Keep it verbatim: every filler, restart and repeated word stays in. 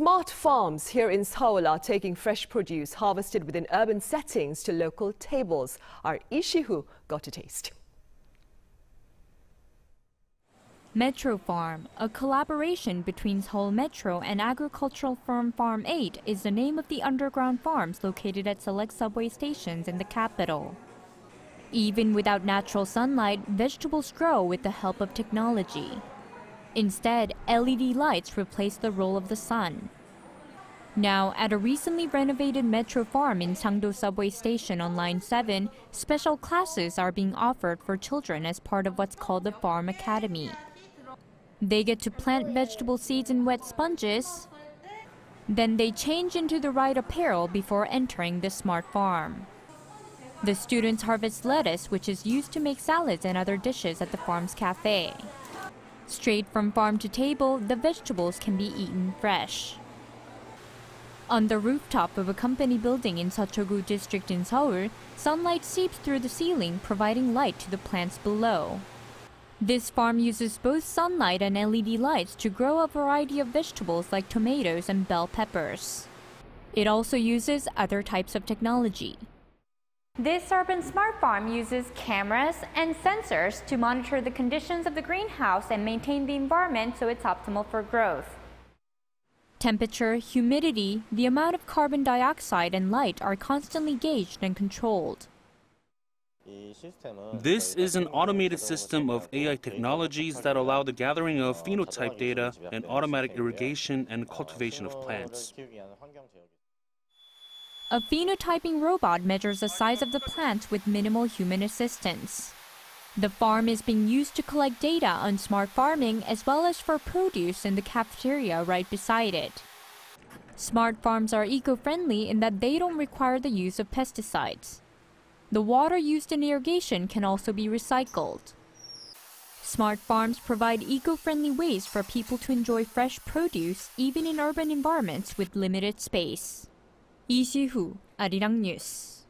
Smart farms here in Seoul are taking fresh produce harvested within urban settings to local tables. Our Lee Shi-hoo got a taste. Metro Farm, a collaboration between Seoul Metro and agricultural firm Farm eight, is the name of the underground farms located at select subway stations in the capital. Even without natural sunlight, vegetables grow with the help of technology. Instead, L E D lights replace the role of the sun. Now, at a recently renovated Metro Farm in Sangdo subway station on Line seven, special classes are being offered for children as part of what's called the Farm Academy. They get to plant vegetable seeds in wet sponges, then they change into the right apparel before entering the smart farm. The students harvest lettuce, which is used to make salads and other dishes at the farm's cafe. Straight from farm to table, the vegetables can be eaten fresh. On the rooftop of a company building in Seocho-gu district in Seoul, sunlight seeps through the ceiling, providing light to the plants below. This farm uses both sunlight and L E D lights to grow a variety of vegetables like tomatoes and bell peppers. It also uses other types of technology. This urban smart farm uses cameras and sensors to monitor the conditions of the greenhouse and maintain the environment so it's optimal for growth. Temperature, humidity, the amount of carbon dioxide and light are constantly gauged and controlled. This is an automated system of A I technologies that allow the gathering of phenotype data and automatic irrigation and cultivation of plants. A phenotyping robot measures the size of the plants with minimal human assistance. The farm is being used to collect data on smart farming as well as for produce in the cafeteria right beside it. Smart farms are eco-friendly in that they don't require the use of pesticides. The water used in irrigation can also be recycled. Smart farms provide eco-friendly ways for people to enjoy fresh produce, even in urban environments with limited space. Lee Shi-hoo, Arirang News.